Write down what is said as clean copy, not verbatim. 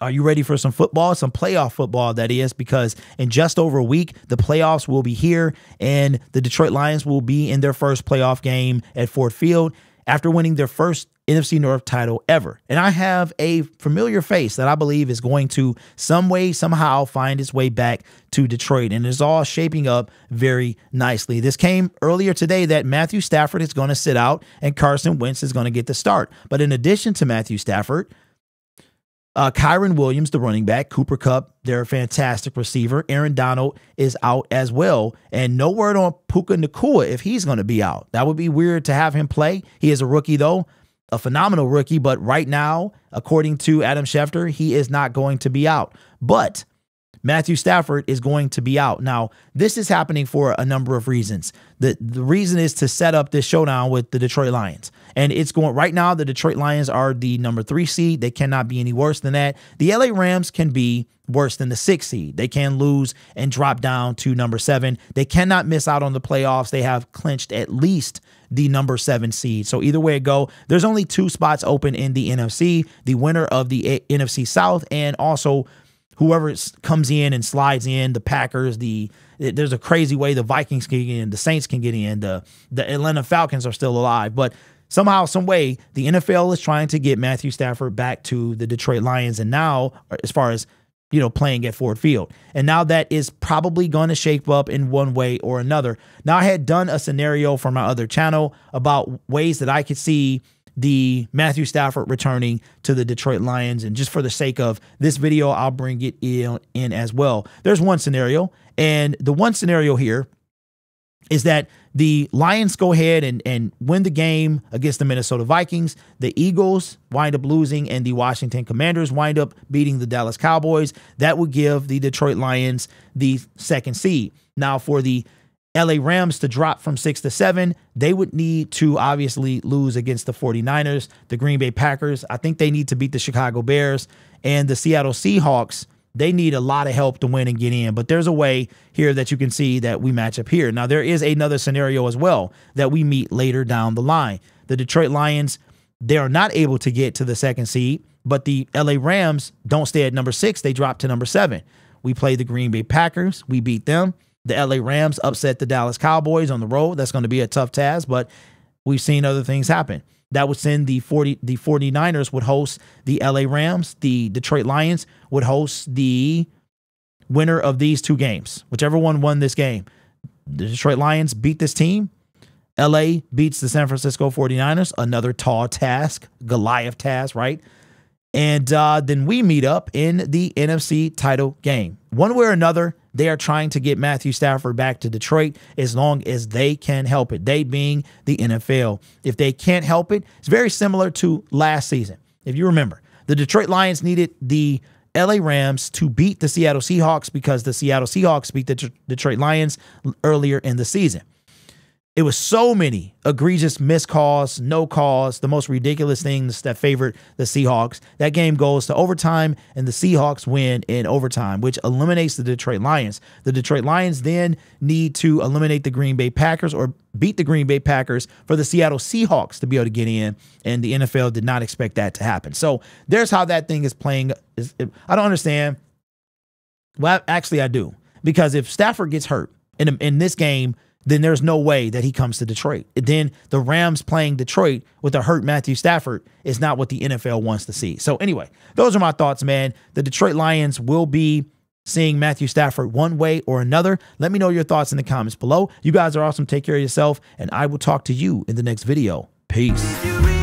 Are you ready for some football? Some playoff football, that is, because in just over a week, the playoffs will be here, and the Detroit Lions will be in their first playoff game at Ford Field after winning their first NFC North title ever. And I have a familiar face that I believe is going to some way, somehow find its way back to Detroit. And it's all shaping up very nicely. This came earlier today that Matthew Stafford is going to sit out and Carson Wentz is going to get the start. But in addition to Matthew Stafford, Kyren Williams, the running back, Cooper Kupp, they're a fantastic receiver. Aaron Donald is out as well. And no word on Puka Nacua if he's going to be out. That would be weird to have him play. He is a rookie, though. A phenomenal rookie, but right now, according to Adam Schefter, he is not going to be out. But Matthew Stafford is going to be out. Now, this is happening for a number of reasons. The reason is to set up this showdown with the Detroit Lions. And it's going right now, the Detroit Lions are the #3 seed. They cannot be any worse than that. The LA Rams can be worse than the 6th seed. They can lose and drop down to #7. They cannot miss out on the playoffs. They have clinched at least the #7 seed. So either way it go, there's only 2 spots open in the NFC, the winner of the NFC South, and also whoever comes in and slides in, the Packers, there's a crazy way the Vikings can get in, the Saints can get in, the Atlanta Falcons are still alive. But somehow, some way, the NFL is trying to get Matthew Stafford back to the Detroit Lions. And now, as far as, you know, playing at Ford Field. And now that is probably going to shape up in one way or another. Now, I had done a scenario for my other channel about ways that I could see the Matthew Stafford returning to the Detroit Lions. And just for the sake of this video, I'll bring it in as well. There's one scenario. And the one scenario here is that the Lions go ahead and win the game against the Minnesota Vikings. The Eagles wind up losing, and the Washington Commanders wind up beating the Dallas Cowboys. That would give the Detroit Lions the 2nd seed. Now, for the LA Rams to drop from 6 to 7, they would need to obviously lose against the 49ers, the Green Bay Packers. I think they need to beat the Chicago Bears and the Seattle Seahawks. They need a lot of help to win and get in, but there's a way here that you can see that we match up here. Now, there is another scenario as well that we meet later down the line. The Detroit Lions, they are not able to get to the 2nd seed, but the LA Rams don't stay at #6. They drop to #7. We play the Green Bay Packers. We beat them. The LA Rams upset the Dallas Cowboys on the road. That's going to be a tough task, but we've seen other things happen. That would send the 49ers would host the LA Rams. The Detroit Lions would host the winner of these 2 games, whichever one won this game. The Detroit Lions beat this team. LA beats the San Francisco 49ers, another tall task, Goliath task, right? And then we meet up in the NFC title game. One way or another, they are trying to get Matthew Stafford back to Detroit as long as they can help it, they being the NFL. If they can't help it, it's very similar to last season. If you remember, the Detroit Lions needed the LA Rams to beat the Seattle Seahawks because the Seattle Seahawks beat the Detroit Lions earlier in the season. It was so many egregious missed calls, no calls, the most ridiculous things that favored the Seahawks. That game goes to overtime, and the Seahawks win in overtime, which eliminates the Detroit Lions. The Detroit Lions then need to eliminate the Green Bay Packers or beat the Green Bay Packers for the Seattle Seahawks to be able to get in, and the NFL did not expect that to happen. So there's how that thing is playing. I don't understand. Well, actually, I do, because if Stafford gets hurt in this game, then there's no way that he comes to Detroit. Then the Rams playing Detroit with a hurt Matthew Stafford is not what the NFL wants to see. So anyway, those are my thoughts, man. The Detroit Lions will be seeing Matthew Stafford one way or another. Let me know your thoughts in the comments below. You guys are awesome. Take care of yourself, and I will talk to you in the next video. Peace.